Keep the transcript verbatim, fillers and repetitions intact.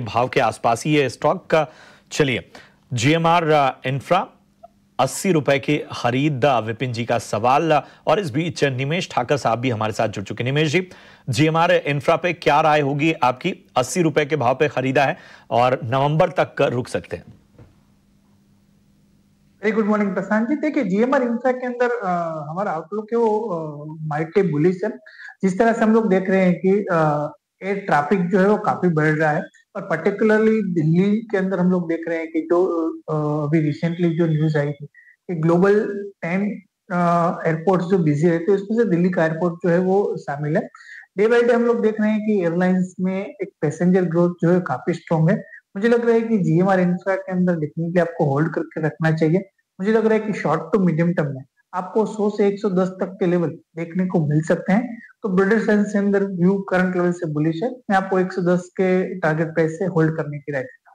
भाव के आसपास ही ये स्टॉक का। चलिए, जीएमआर इंफ्रा अस्सी रुपए की खरीद, विपिन जी का सवाल। और इस बीच निमेश ठाकर साहब भी हमारे साथ जुड़ चुके। निमेश जी, जीएमआर इंफ्रा पे क्या राय होगी आपकी? अस्सी रुपए के भाव पे खरीदा है और नवंबर तक रुक सकते हैं। Very good morning Prashant ji. देखिए, जीएमआर इंफ्रा के अंदर आ, हमारा आउटलुक है वो माइटली बुलिश है। जिस तरह से हम लोग देख रहे हैं कि आ, एयर ट्रैफिक जो है वो काफी बढ़ रहा है और पर्टिकुलरली दिल्ली के अंदर हम लोग देख रहे हैं कि जो अभी रिसेंटली जो न्यूज आई थी कि ग्लोबल टेन एयरपोर्ट्स जो बिजी है, तो इसमें से दिल्ली का एयरपोर्ट जो है वो शामिल है। डे बाई डे हम लोग देख रहे हैं कि एयरलाइंस में एक पैसेंजर ग्रोथ जो है काफी स्ट्रॉन्ग है। मुझे लग रहा है कि जीएमआर इंफ्रा के अंदर डेफिनेटली आपको होल्ड करके रखना चाहिए। मुझे लग रहा है कि शॉर्ट टू मीडियम टर्म में आपको सौ से एक सौ दस तक के लेवल देखने को मिल सकते हैं। तो ब्रॉडर सेंस के अंदर व्यू करंट लेवल से बुलिश है। मैं आपको एक सौ दस के टारगेट प्राइस से होल्ड करने की राय देता हूं।